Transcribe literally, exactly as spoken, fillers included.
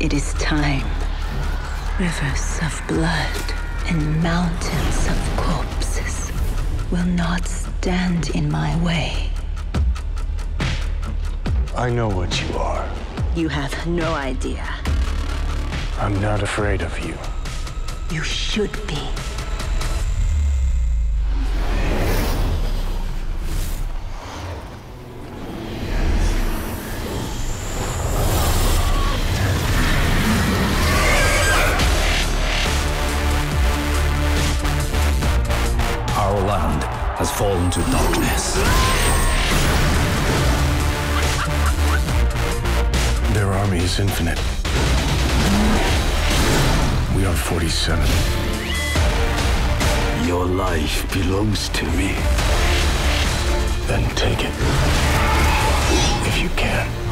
It is time. Rivers of blood and mountains of corpses will not stand in my way. I know what you are. You have no idea. I'm not afraid of you. You should be. Our land has fallen to darkness. Their army is infinite. We are forty-seven. Your life belongs to me. Then take it, if you can.